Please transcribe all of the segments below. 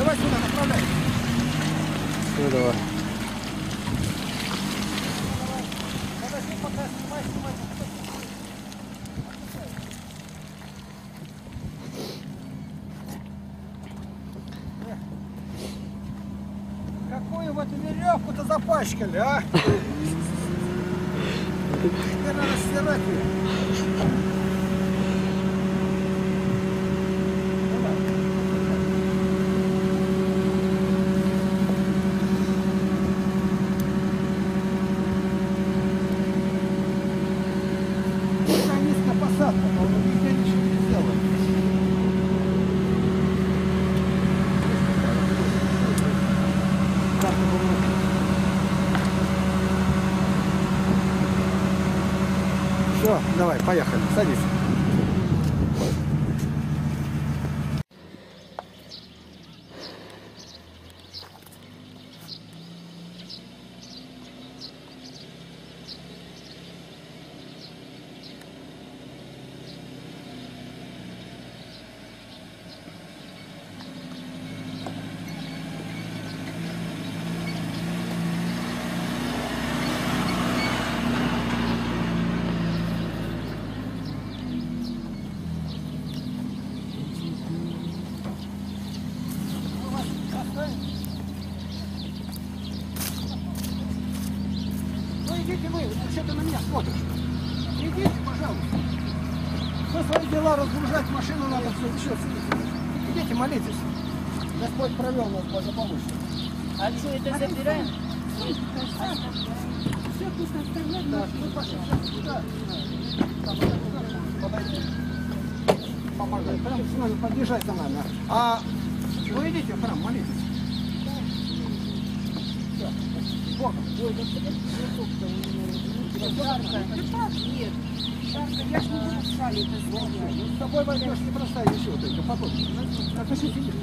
Давай сюда, направляй. Ну, давай. Подожди, пока снимай, снимай. Какую вот веревку-то запачкали, а? Теперь надо стирать ее. Давай, поехали, садись. Идите, молитесь. Господь провел нас благополучно. А что, это забираем? Все, пусть оставляем. Да, ну пошли. Куда? Подойди. Помогай. Прям с нами, подъезжай за нами. А вы идите в храм, молитесь. Богом. Ой, да нет. Я ж не буду вставить это злобное. Ну, с тобой возьмешь, не бросай еще вот это, потом. Отпишите их.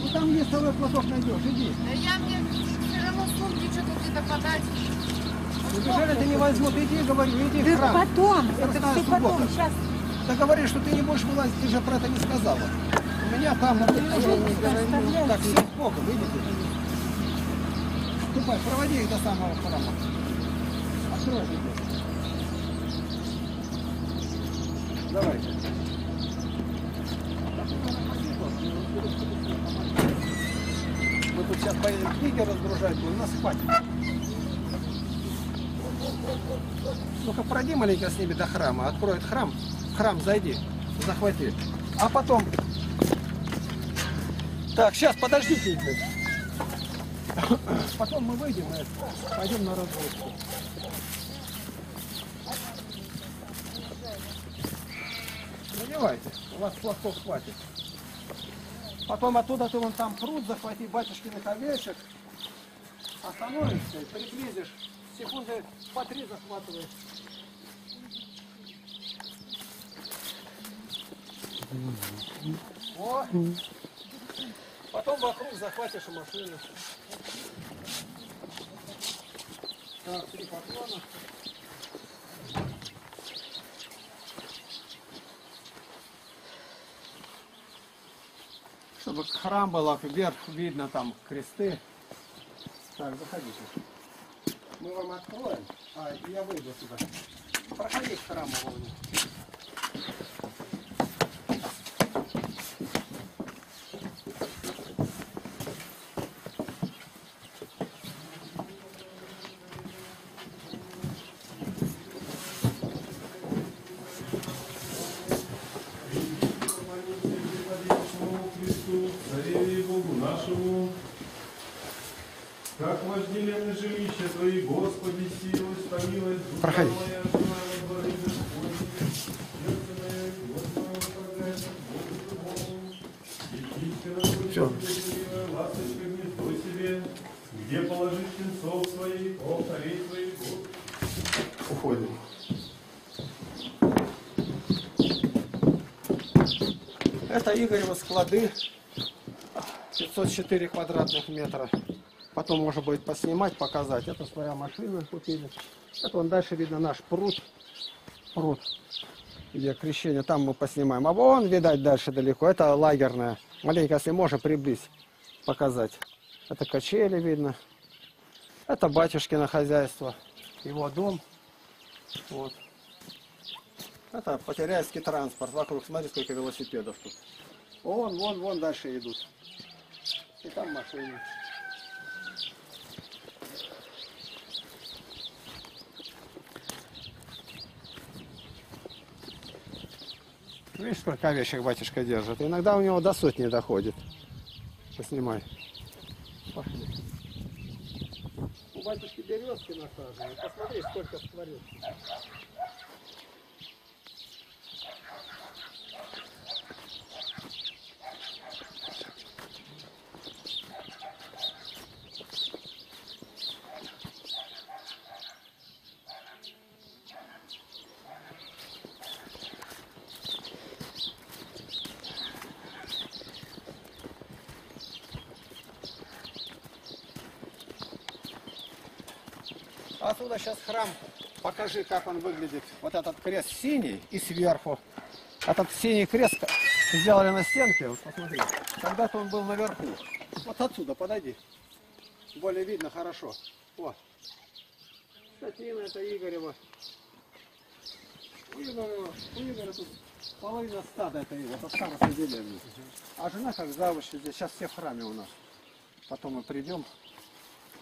Ну, там есть второй платок найдешь, иди. Да я мне все равно сумки что-то где-то подать. Убежали, ты не возьмут, иди, говорю, иди в храм. Да потом, это все потом, сейчас. Ты говоришь, что ты не будешь вылазить, ты же про это не сказала. У меня там, на территории, так, все в Бога, видите? Ступай, проводи их до самого храма. Открой же. Давай. Мы тут сейчас поедем книги разгружать, но у нас хватит. Ну-ка, пройди маленько с ними до храма. Откроет храм, в храм зайди, захвати. А потом... Так, сейчас, подождите. Потом мы выйдем и пойдем на разгрузку. Надевайте, у вас платков хватит. Потом оттуда ты вон там пруд, захвати батюшкиных овечек, остановишься и приблизишь, секунды по 3 захватываешь. О! Потом вокруг захватишь машину. Так, 3 поклона. Чтобы храм был, вверх видно там кресты. Так, заходите. Мы вам откроем. А, я выйду сюда. Проходи к храму. Проходи. Все. Где положить венцов своих, алтарей своих. Уходим. Это Игоревы склады. 504 квадратных метра. Потом можно будет поснимать, показать. Это своя машина купили. Это вон дальше видно наш пруд. Пруд, где крещение. Там мы поснимаем. А вон, видать, дальше далеко. Это лагерная Маленько, если можно, приблизь, показать. Это качели видно. Это батюшкино хозяйство, его дом. Вот. Это Потеряевский транспорт. Вокруг, смотри, сколько велосипедов тут. Вон дальше идут. И там машины. Видишь, сколько овечек батюшка держит. Иногда у него до сотни доходит. Поснимай. Пошли. У батюшки березки насажены. Посмотри, сколько створил. Отсюда сейчас храм. Покажи, как он выглядит. Вот этот крест синий и сверху. Этот синий крест сделали на стенке. Вот посмотри. Когда-то он был наверху. Вот отсюда подойди. Более видно хорошо. Вот. Статина это Игорева. У Игоря тут половина стада это его. Это староста деревни. А жена как завуч здесь. Сейчас все в храме у нас. Потом мы придем.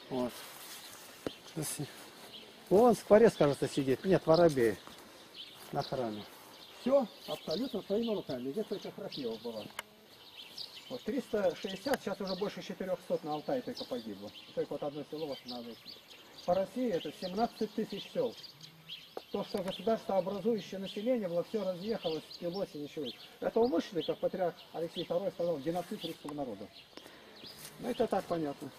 Вот. Вон скворец, кажется, сидит. Нет, воробей на храме. Все абсолютно своими руками. Где только Храпьева была. Вот 360, сейчас уже больше 400 на Алтае только погибло. Только вот одно село восстанавливается. По России это 17 тысяч сел. То, что государство, образующее население, было все разъехалось, спилось и ничего. Это умышленный, как патриарх Алексей II сказал, геноцид русского народа. Ну это так понятно.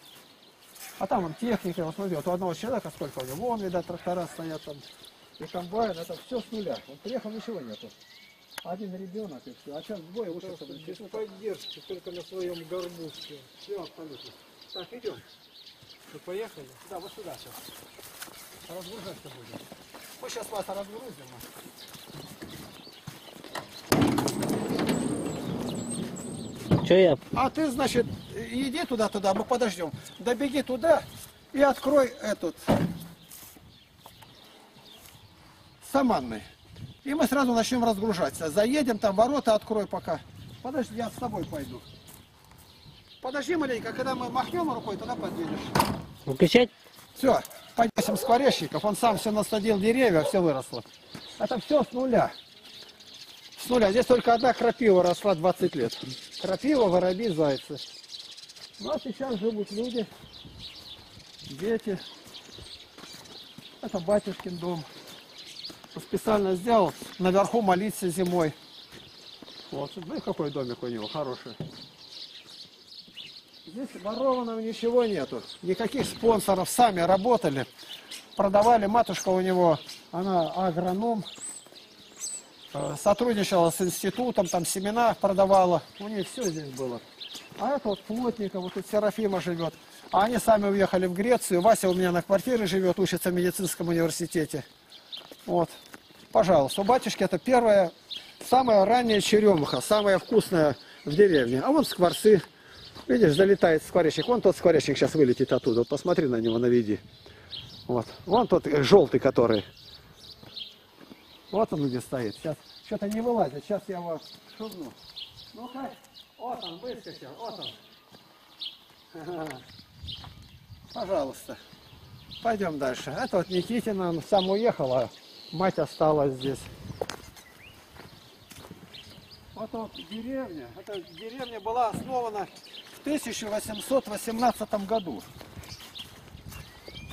А там он техника, вот смотри, вот у одного человека сколько у него, вон, видать, трактора стоят там, и комбайн, это все с нуля. Он приехал, ничего нету. Один ребенок и все, а сейчас двое учатся. Без поддержки, только на своем горбушке. Все абсолютно. Так, идем. Вы поехали? Да, вот сюда сейчас. Разгружаться будем. Мы сейчас вас разгрузим. Я? А ты, значит, иди туда-туда, мы подождем. Добеги туда и открой этот саманный. И мы сразу начнем разгружаться. Заедем, там ворота открой пока. Подожди, я с тобой пойду. Подожди маленько, когда мы махнем рукой, тогда подъедешь. Выключать? Все, поднесем скворечников. Он сам все насадил деревья, все выросло. Это все с нуля. С нуля. Здесь только одна крапива росла 20 лет. Крапива, воробьи, зайцы. Ну а сейчас живут люди, дети. Это батюшкин дом. Специально сделал. Наверху молиться зимой. Вот, ну и какой домик у него хороший. Здесь ворованного ничего нету. Никаких спонсоров. Сами работали. Продавали. Матушка у него, она агроном. Сотрудничала с институтом, там семена продавала. У них все здесь было. А это вот Плотников, вот тут Серафима живет. А они сами уехали в Грецию. Вася у меня на квартире живет, учится в медицинском университете. Вот. Пожалуйста. У батюшки это первая, самая ранняя черемуха, самая вкусная в деревне. А вон скворцы. Видишь, залетает скворечник. Вон тот скворечник сейчас вылетит оттуда. Вот посмотри на него, наведи. Вот. Вон тот желтый, который... Вот он где стоит. Сейчас что-то не вылазит. Сейчас я его шурну. Ну-ка. Вот он, выскочил. Вот он. Ага. Пожалуйста. Пойдем дальше. Это вот Никитина. Он сам уехал, а мать осталась здесь. Вот деревня. Эта деревня была основана в 1818 году.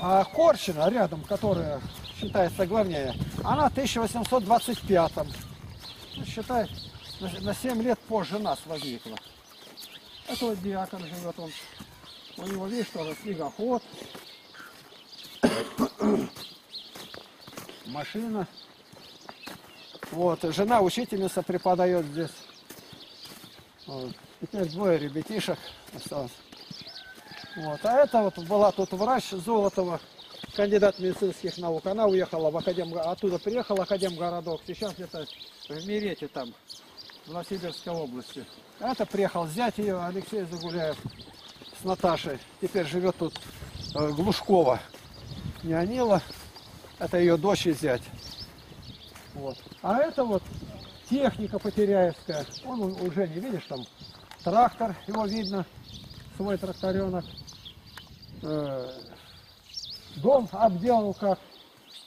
А Корчино, рядом, которая... считается главнее, она в 1825-м, ну, считай, на 7 лет позже нас возникла. Это вот диакон живет, он, у него, видишь, тоже снегоход, машина, вот, жена учительница преподает здесь, вот. Теперь двое ребятишек осталось, вот, а это вот была тут врач Золотова, кандидат медицинских наук. Она уехала в Академгородок, оттуда приехала в Академгородок. Сейчас где-то в Мерете там в Новосибирской области. Это приехал зять ее, Алексей Загуляев, с Наташей. Теперь живет тут Глушкова. Неонила, это ее дочь и зять. Вот. А это вот техника Потеряевская. Он уже не видишь, там трактор, его видно, свой тракторенок. Дом обделал как.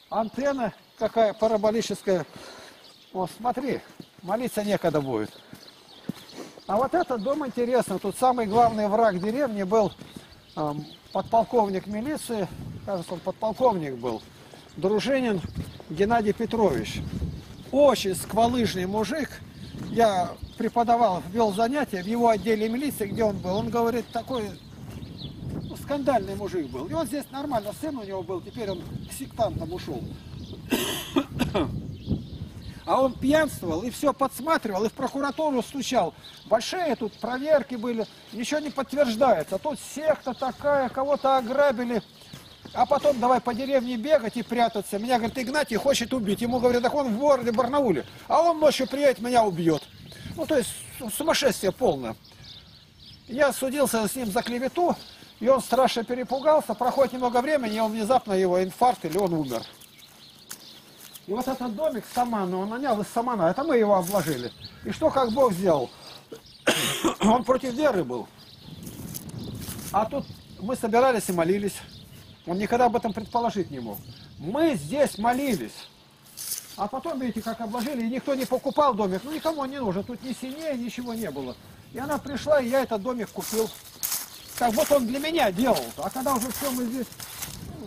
Антенна какая параболическая. Вот смотри, молиться некогда будет. А вот этот дом интересно. Тут самый главный враг деревни был подполковник милиции. Кажется, он подполковник был. Дружинин Геннадий Петрович. Очень сквалыжный мужик. Я преподавал, ввел занятия в его отделе милиции, где он был. Он говорит, такой скандальный мужик был. И он здесь нормально, сын у него был, теперь он к сектантам ушел. А он пьянствовал и все подсматривал, и в прокуратуру стучал. Большие тут проверки были, ничего не подтверждается. Тут секта такая, кого-то ограбили. А потом давай по деревне бегать и прятаться. Меня, говорит, Игнатий хочет убить. Ему, говорят, так он в городе Барнауле. А он ночью приедет, меня убьет. Ну, то есть сумасшествие полное. Я судился с ним за клевету, и он страшно перепугался. Проходит немного времени, и он внезапно его инфаркт, или он умер. И вот этот домик Самана, он нанял из Самана. Это мы его обложили. И что, как Бог сделал? Он против веры был. А тут мы собирались и молились. Он никогда об этом предположить не мог. Мы здесь молились. А потом, видите, как обложили, и никто не покупал домик. Ну, никому он не нужен. Тут ни синей, ничего не было. И она пришла, и я этот домик купил. Как вот он для меня делал. А когда уже все мы здесь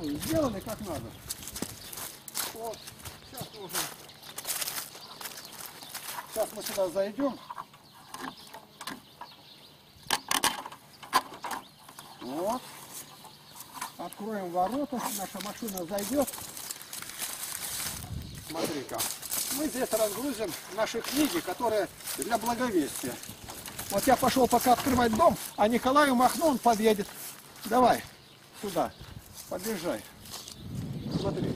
ну, сделали как надо. Вот. Сейчас, уже... Сейчас мы сюда зайдем. Вот. Откроем ворота, наша машина зайдет. Смотри-ка. Мы здесь разгрузим наши книги, которые для благовестия. Вот я пошел пока открывать дом, а Николаю махну, он подъедет. Давай, сюда, подъезжай. Смотри.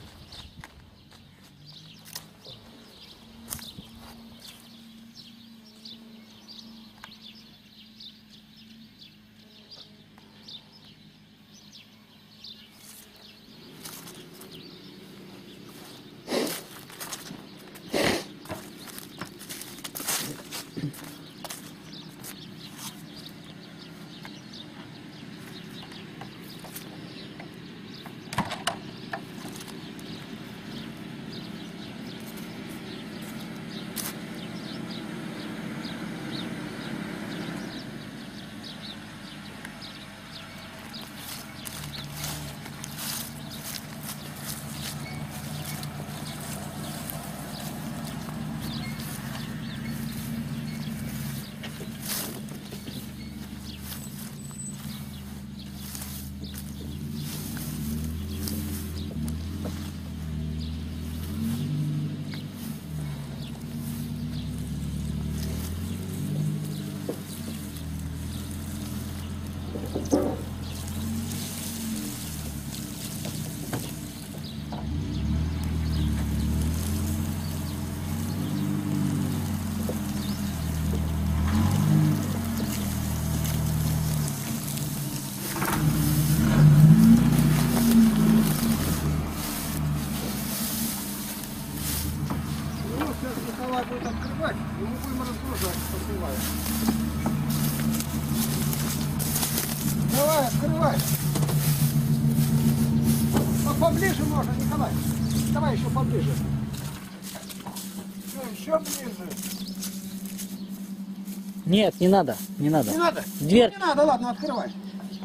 Нет, не надо, не надо. Не надо? Дверь. Не надо, ладно, открывай.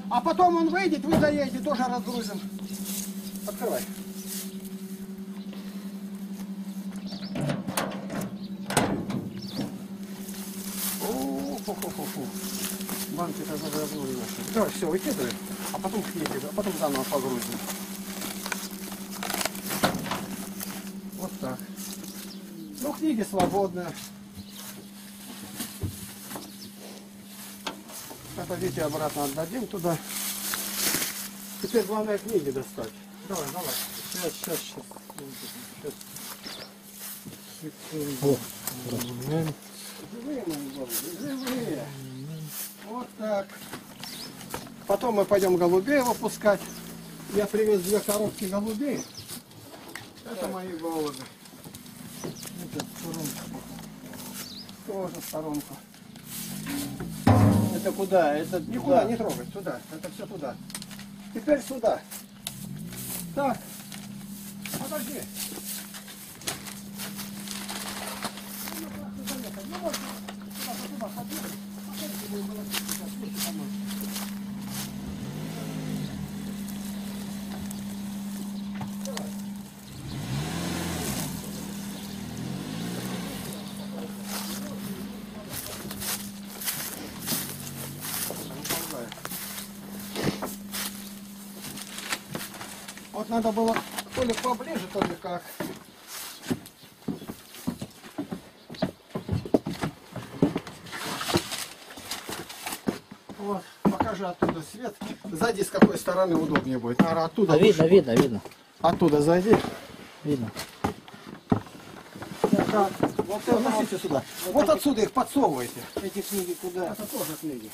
А потом он выйдет, вы заедете, тоже разгрузим. Открывай. Банки-то загрузили. Давай, все, выкидывай, а потом книги, а потом заново погрузим. Вот так. Ну, книги свободные. Подите обратно отдадим туда. Теперь главное книги достать. Давай, давай. Сейчас. О, Живые мои голуби, живые. Вот так. Потом мы пойдем голубей выпускать. Я привез две коробки голубей. Это мои голуби. Это сторонку. Тоже сторонку. Это куда? Это никуда не трогать. Туда. Это все туда. Теперь сюда. Так. Подожди. Вот надо было то ли поближе, то ли как. Вот, покажи оттуда свет. Зайди, с какой стороны удобнее будет. Наверное, оттуда. А видно, видно, видно. Оттуда зайди. Видно. Так, вот относите сюда. Вот отсюда их подсовываете. Эти книги куда? Это тоже книги.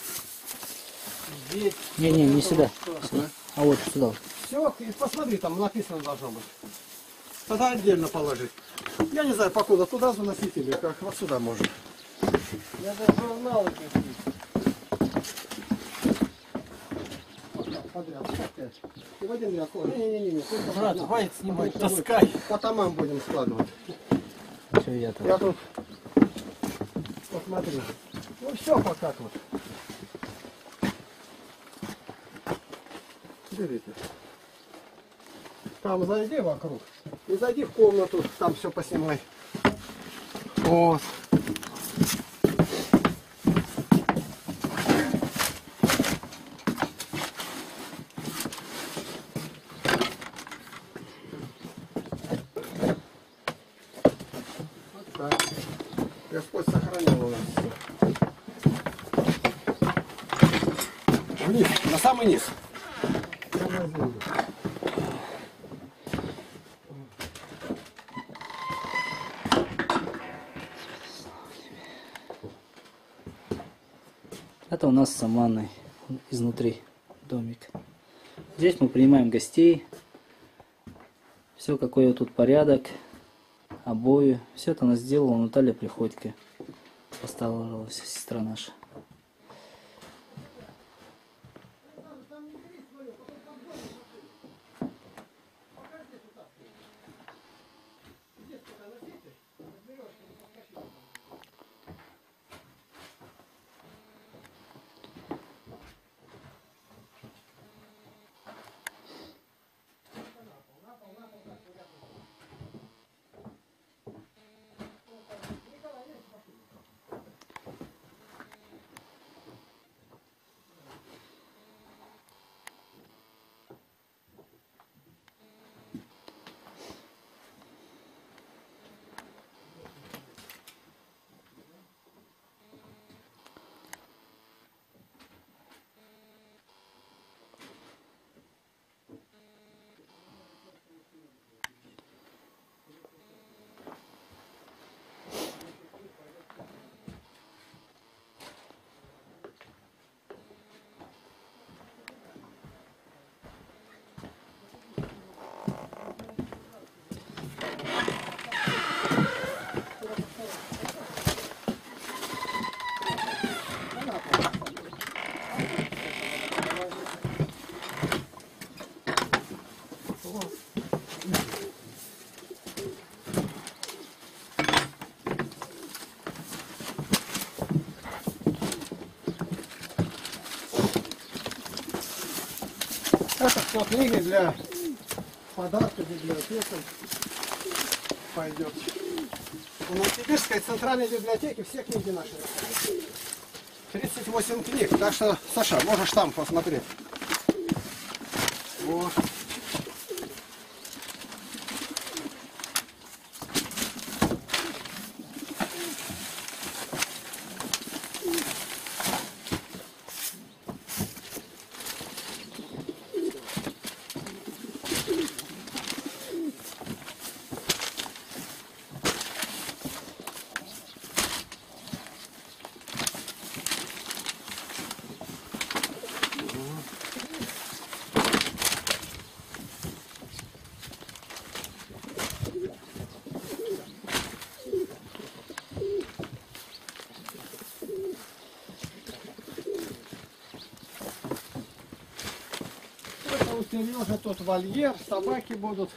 Здесь. Не-не, не сюда. Сюда. А вот сюда. Все, и посмотри, там написано должно быть. Тогда отдельно положить. Я не знаю, покуда туда заносить или как. Вот сюда можно. Я даже журналы какие-то. Вот так, подряд. Опять. И в один ряд. Не-не-не. Брат, хватит снимать. Таскай. По томам будем складывать. Все, я тут... Посмотри. Ну все пока тут. Берите. Там зайди вокруг и зайди в комнату, там все поснимай. Вот. Вот так. Господь сохранил у нас все. Вниз, на самый низ. Это у нас с ванной изнутри домик. Здесь мы принимаем гостей. Все, какой тут порядок, обои. Все это она сделала Наталья Приходько. Постаралась сестра наша. Это все книги для подарка библиотекам пойдет. У Новосибирской центральной библиотеки все книги наши. 38 книг, так что, Саша, можешь там посмотреть. Вот. у Сережи тот вольер, собаки будут.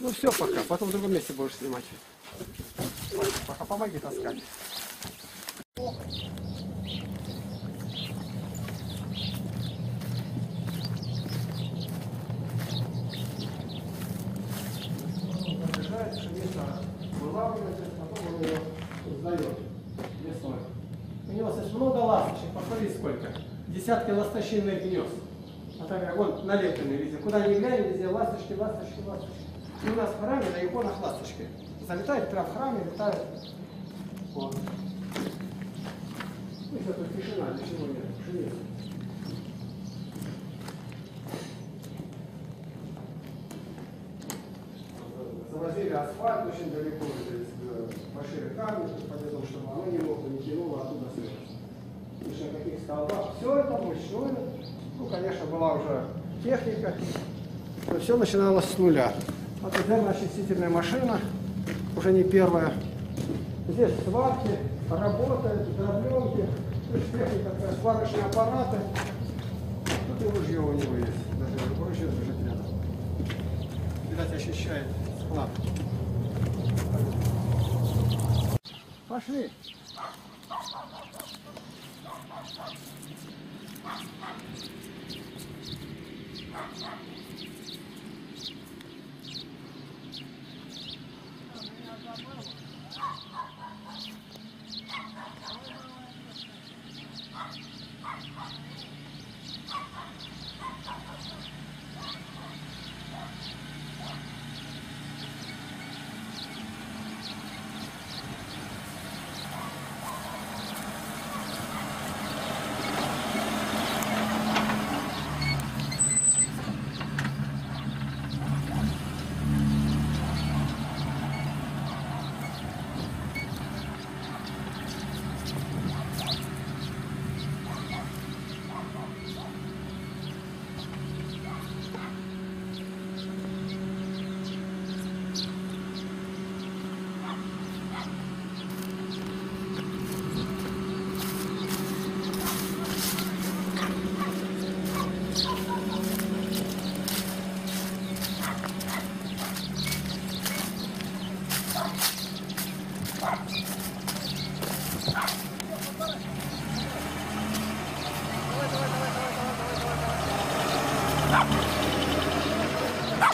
Ну все пока, потом в другом месте будешь снимать. Пока помоги таскать. У него здесь много ласточек, посмотри сколько. Десятки ласточиных гнезд. А так, вон, налепленный везде. Куда ни глянь, везде ласточки, ласточки, ласточки. И у нас в храме на иконах ласточки. Залетает прям в храме, летает. Вот. И это тут тишина, ничего нет. Завозили асфальт очень далеко, большие камни, чтобы оно не могло, не тянуло оттуда сверху. На каких столбах. Все это вручную. Ну, конечно, была уже техника. Но все начиналось с нуля. Вот зерноочистительная машина, уже не первая. Здесь сварки, работают, дробленки, техника, сварочные аппараты. Тут и ружье у него есть. Даже ружье лежит рядом. Видать, ощущает склад. Пошли.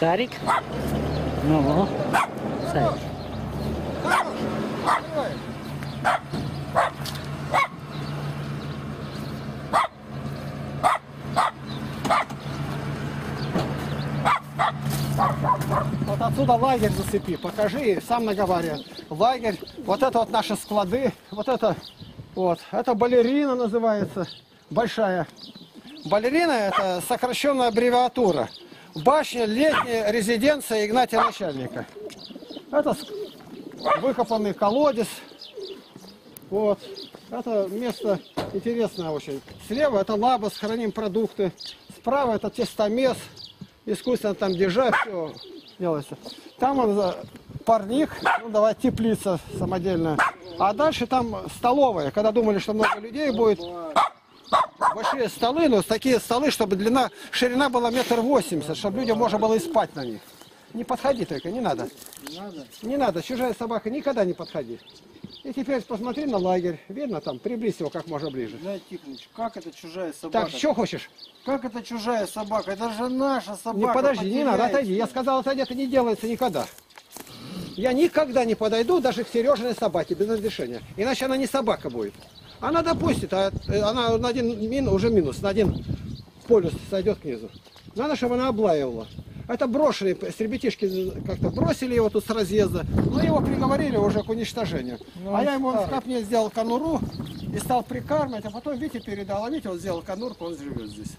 Сарик? Ну, Сарик. Вот отсюда лагерь зацепи, покажи, сам наговаривает. Лагерь, вот это вот наши склады, вот, это балерина называется, большая. Балерина – это сокращенная аббревиатура. Башня летняя резиденция Игнатия Начальника. Это выкопанный колодец. Вот. Это место интересное очень. Слева это лабаз, храним продукты. Справа это тестомес. Искусственно там держать, все делается. Там он парник, ну давай теплица самодельная. А дальше там столовая. Когда думали, что много людей будет... Большие столы, но такие столы, чтобы длина, ширина была 1,80 м, чтобы людям можно было и спать на них. Не подходи только, не надо. Не надо, чужая собака, никогда не подходи. И теперь посмотри на лагерь, видно там, приблизь его как можно ближе. Да, Тихонович, как это чужая собака? Так, что хочешь? Как это чужая собака? Это же наша собака. Не, подожди, не надо, отойди. Я сказал, отойди, это не делается никогда. Я никогда не подойду даже к Сережиной собаке без разрешения, иначе она не собака будет. Она допустит, а она на один уже минус, на один полюс сойдет к низу. Надо, чтобы она облаивала. Это брошенные, ребятишки как-то бросили его тут с разъезда, но его приговорили уже к уничтожению. Ну, а я ему в капне сделал конуру и стал прикармливать, а потом Вите передал, а Витя он сделал конурку, он живет здесь.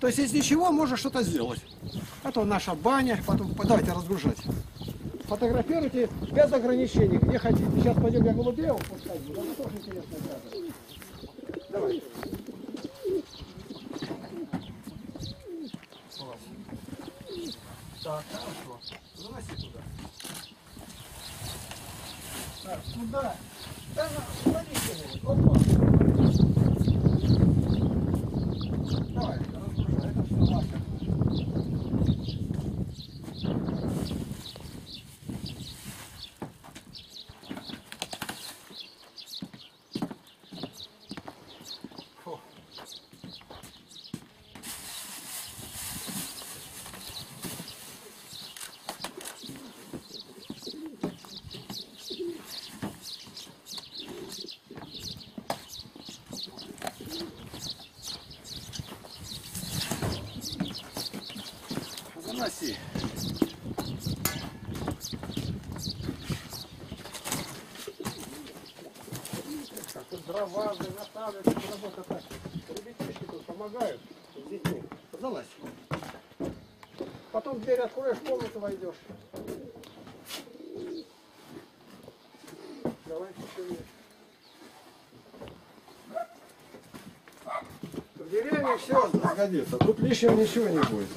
То есть из ничего можно что-то сделать. Это наша баня, потом давайте разгружать. Фотографируйте без ограничений, где хотите. Сейчас пойдем я голубей упускать, потому что тоже интересно. Давай. Так, хорошо. Заноси туда. Так, куда? Да, садись. Опа. Давай, разгружай. Это все ласка. России. Дрова, наставляют, работа так. Ребятишки тут помогают с детьми. Залазь. Потом дверь откроешь, в комнату войдешь. Давай еще в деревне все сгодится, тут лишнего ничего не будет.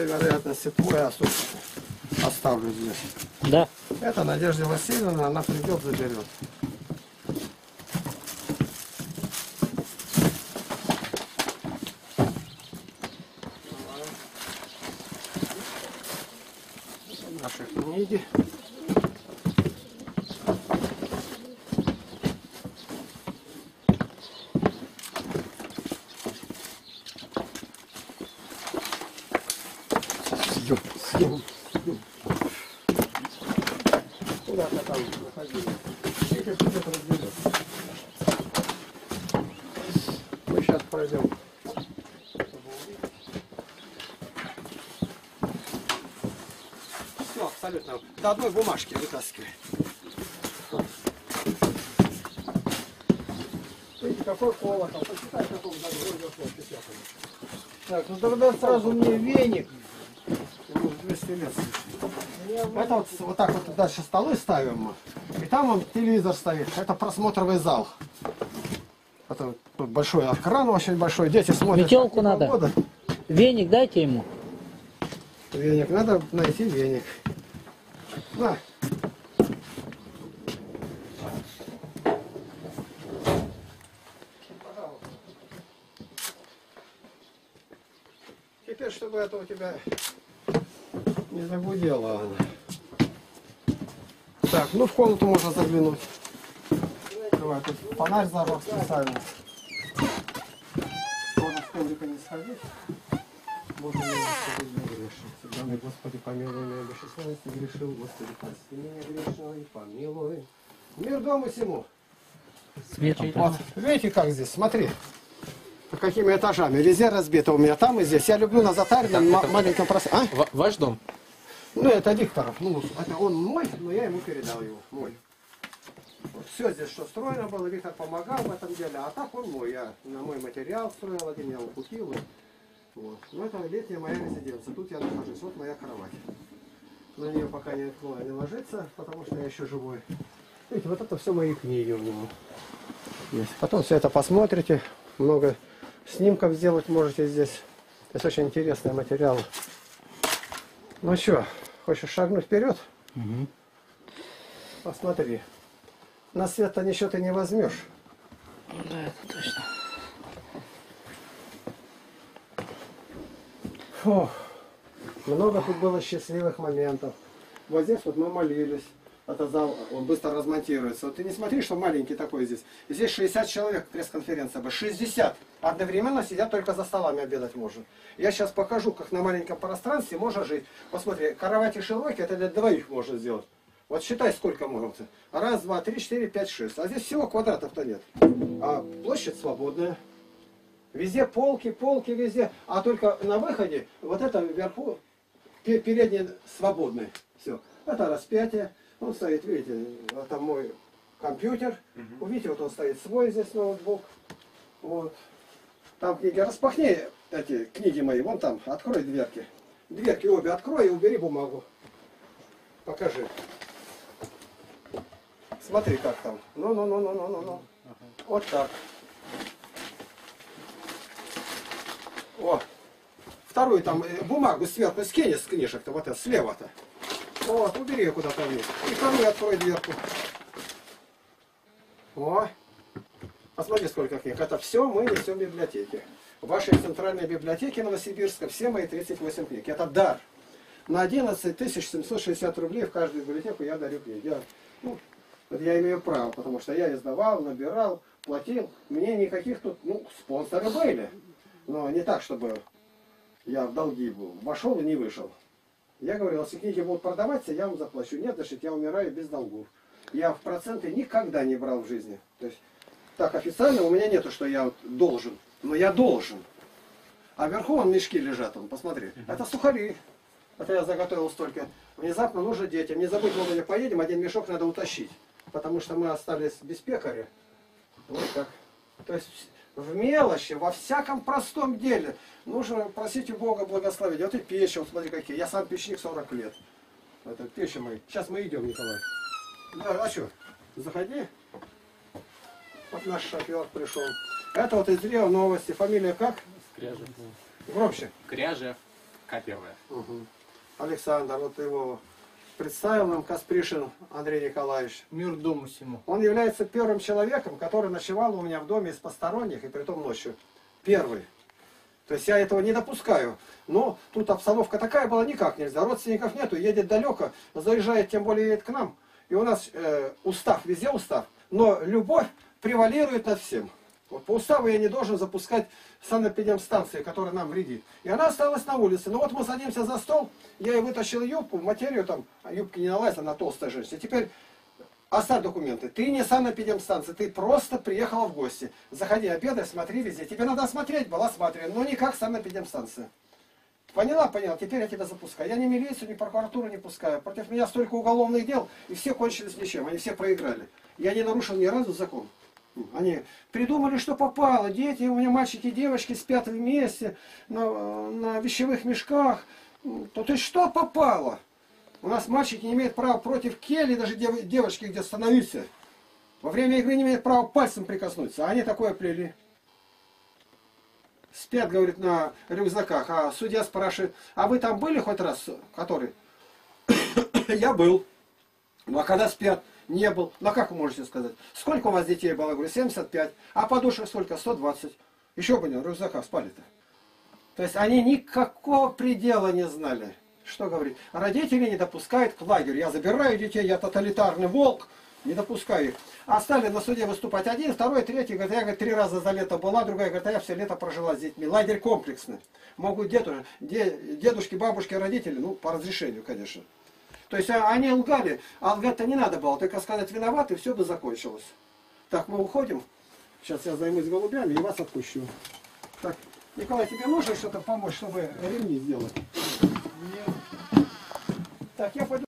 Вероятности твой оставлю здесь. Да. Это Надежда Васильевна, она придет, заберет. Наши книги. До одной бумажки вытаскивай. Видите, какой колокол. Посчитай, какой так, ну тогда сразу мне веник. 200 лет. Это вот так вот дальше столы ставим. И там он телевизор стоит. Это просмотровый зал. Это большой экран, очень большой. Дети смотрят. Метелку надо. Погода. Веник дайте ему. Веник. Надо найти веник. На. Теперь, чтобы это у тебя не загудело. Так, ну в комнату можно заглянуть. Давай, тут фонарь зажег специально. Можно в комнату не сходить. Можно не грешить. Данный Господи, помилуй меня, бесчестно, если грешил, Господи, прости меня грешного и помилуй. Мир дому всему. Вот, видите, как здесь, смотри. Какими этажами. Резерв разбита у меня там и здесь. Я люблю на затаренном маленьком пространстве. А? Ваш дом? Ну, это Викторов. Ну, это он мой, но я ему передал его. Мой. Вот все здесь, что строено было, Виктор помогал в этом деле. А так он мой. Я на мой материал строил, один я его купил. Вот. Ну, это летняя моя резиденция. Тут я нахожусь. Вот моя кровать. На нее пока не ложится, потому что я еще живой. Видите, вот это все мои книги у него. Есть. Потом все это посмотрите. Много снимков сделать можете здесь. Здесь очень интересные материалы. Ну что, хочешь шагнуть вперед? Угу. Посмотри. На свет-то ничего ты не возьмешь. Да, это точно. Фух. Много тут было счастливых моментов. Вот здесь вот мы молились. Это зал, он быстро размонтируется. Вот ты не смотри, что маленький такой здесь. Здесь 60 человек, пресс-конференция. 60. Одновременно сидят, только за столами обедать можно. Я сейчас покажу, как на маленьком пространстве можно жить. Посмотри, кровати широкие, это для двоих можно сделать. Вот считай, сколько можно. Раз, два, три, четыре, пять, шесть. А здесь всего квадратов-то нет. А площадь свободная. Везде полки, полки везде. А только на выходе, вот это вверху, передний свободный. Все. Это распятие. Он стоит, видите, это мой компьютер. Угу. Увидите, вот он стоит свой здесь, ноутбук. Вот. Там книги. Распахни эти книги мои, вон там. Открой дверки. Дверки обе открой и убери бумагу. Покажи. Смотри, как там. Ну-ну-ну-ну-ну-ну-ну. Ага. Вот так. О. Вторую там бумагу сверху скинь с книжек-то, вот это, слева-то. Вот, убери ее куда-то вниз. И вторую открой дверку. О. Посмотри, сколько книг. Это все мы несем в библиотеке. В вашей центральной библиотеке Новосибирска все мои 38 книг. Это дар. На 11 760 рублей в каждую библиотеку я дарю книги. Я имею право, потому что я издавал, набирал, платил. Мне никаких тут, спонсоры были. Но не так, чтобы я в долги был. Вошел и не вышел. Я говорил, если книги будут продаваться, я вам заплачу. Нет, значит, я умираю без долгов. Я в проценты никогда не брал в жизни. То есть, так официально у меня нету, что я должен. Но я должен. А вверху вон мешки лежат, посмотри. Это сухари. Это я заготовил столько. Внезапно нужно детям. Не забудь, мы или поедем, один мешок надо утащить. Потому что мы остались без пекаря. Вот так. То есть в мелочи, во всяком простом деле нужно просить у Бога благословения. Вот и печи, вот смотри какие. Я сам печник 40 лет. Это печи мои. Сейчас мы идем, Николай. Да, а что? Заходи. Вот наш шофер пришел. Это вот из Древа новости. Фамилия как? Кряжев. Громче. Кряжев. Капевая. Угу. Александр, вот его представил нам Каспришин Андрей Николаевич. Мир дому всему. Он является первым человеком, который ночевал у меня в доме из посторонних, и притом ночью. Первый. То есть я этого не допускаю. Но тут обстановка такая была, никак нельзя. Родственников нету, едет далеко, заезжает, тем более едет к нам. И у нас устав, везде устав. Но любовь превалирует над всем. Вот по уставу я не должен запускать санэпидемстанции, которая нам вредит. И она осталась на улице. Ну вот мы садимся за стол, я и вытащил юбку, материю там, юбки не налазит, она толстая женщина. Теперь оставь документы. Ты не санэпидемстанция, ты просто приехала в гости. Заходи, обедай, смотри везде. Тебе надо смотреть, была смотрена, но не как санэпидемстанция. Поняла, поняла, теперь я тебя запускаю. Я ни милицию, ни прокуратуру не пускаю. Против меня столько уголовных дел, и все кончились ничем, они все проиграли. Я не нарушил ни разу закон. Они придумали, что попало. Дети, у меня мальчики и девочки спят вместе на вещевых мешках. То есть что попало? У нас мальчики не имеют права против кельи, даже девочки где становятся. Во время игры не имеют права пальцем прикоснуться. А они такое плели. Спят, говорит, на рюкзаках. А судья спрашивает, а вы там были хоть раз, который? Я был. Ну а когда спят? Не был. Ну а как вы можете сказать? Сколько у вас детей было? Я говорю, 75. А подушек сколько? 120. Еще бы не, в рюкзаках спали-то. То есть они никакого предела не знали. Что говорить? Родители не допускают к лагерю. Я забираю детей, я тоталитарный волк. Не допускаю их. А стали на суде выступать один, второй, третий. Говорит, я, говорит, 3 раза за лето была, другая, говорит, а я все лето прожила с детьми. Лагерь комплексный. Могут дедушки, бабушки, родители, по разрешению, конечно. То есть они лгали, а лгать-то не надо было, только сказать виноват, и все бы закончилось. Так, мы уходим. Сейчас я займусь голубями и вас отпущу. Так, Николай, тебе нужно что-то помочь, чтобы ремни сделать? Нет. Так, я пойду.